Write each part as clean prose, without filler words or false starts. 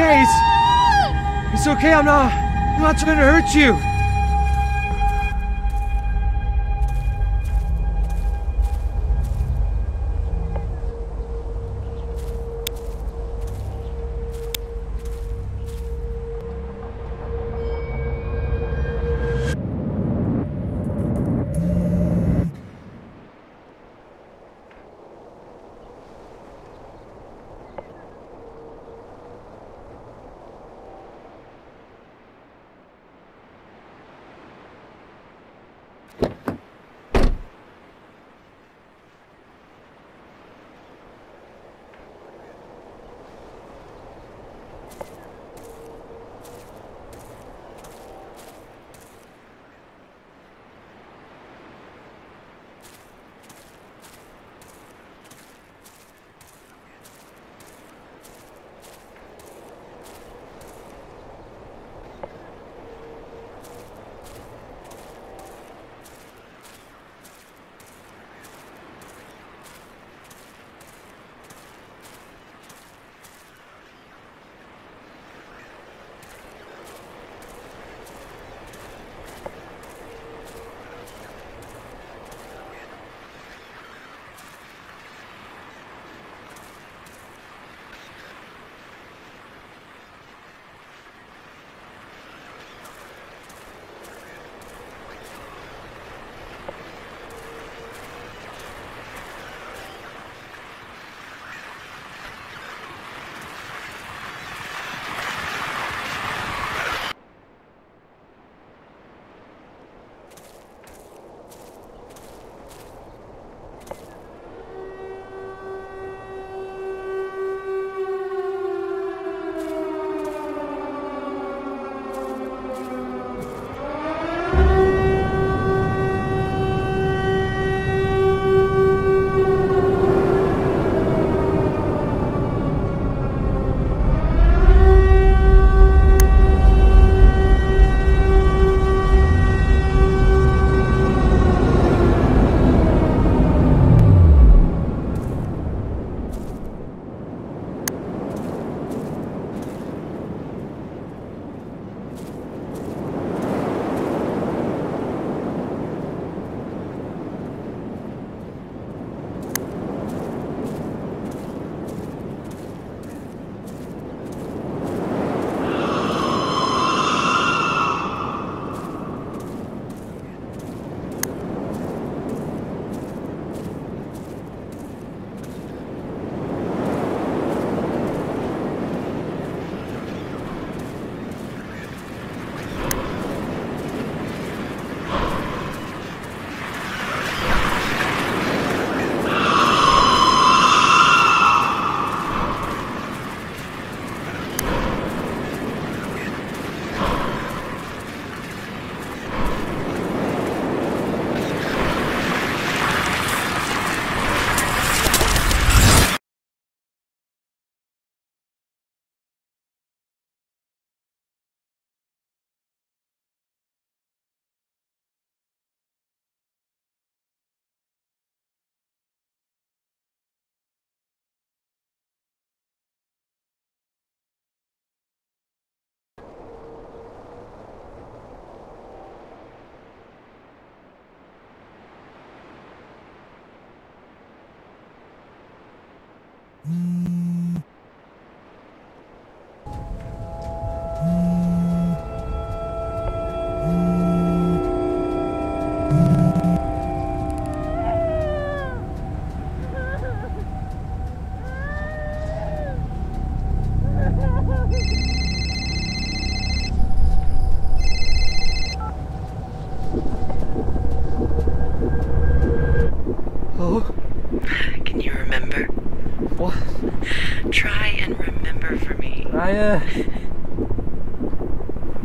okay. It's okay. I'm not trying to hurt you.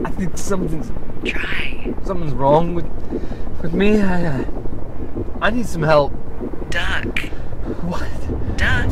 I think something's wrong with me. I need some help. Duck. What? Duck.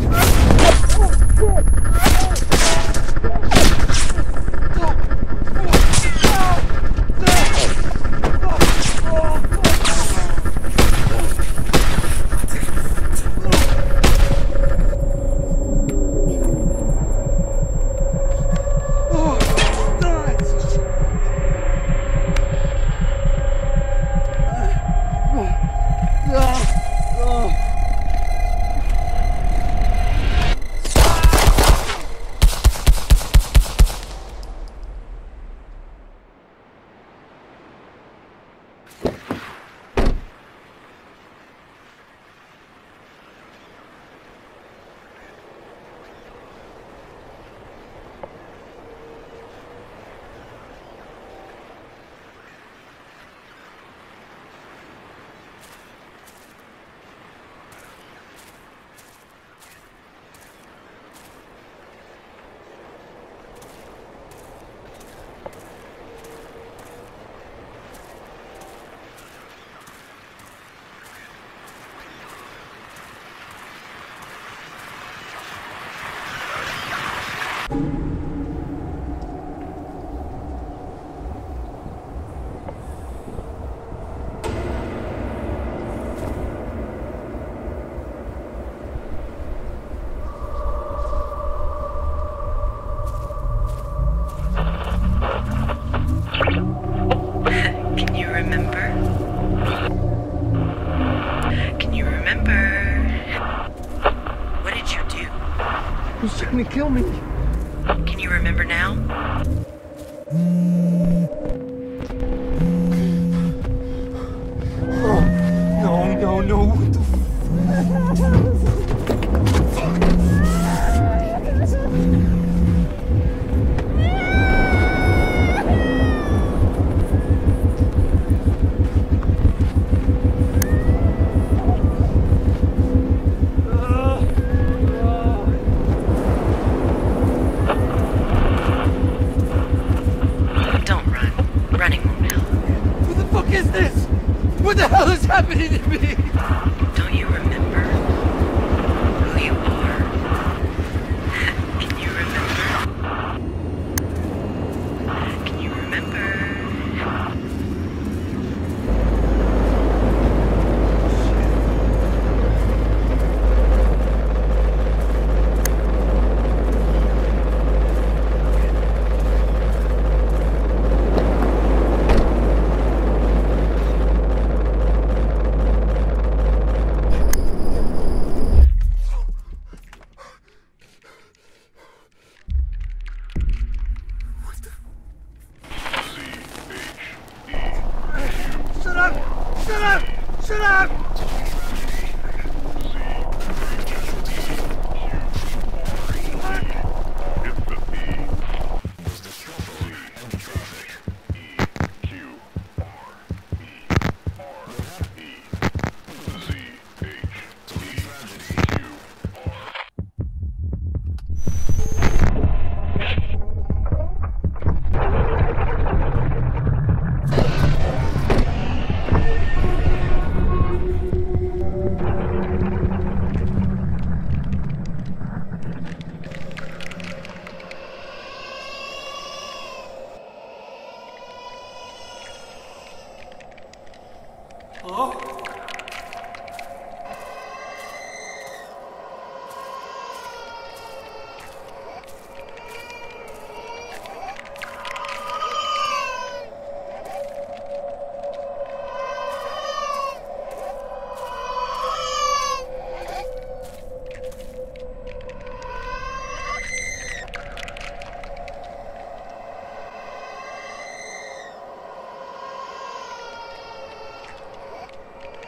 Can you remember? What did you do? He's trying to kill me. Can you remember now? Oh, no. What the fuck? What the hell is happening to me? Don't you remember who you are? Can you remember? Can you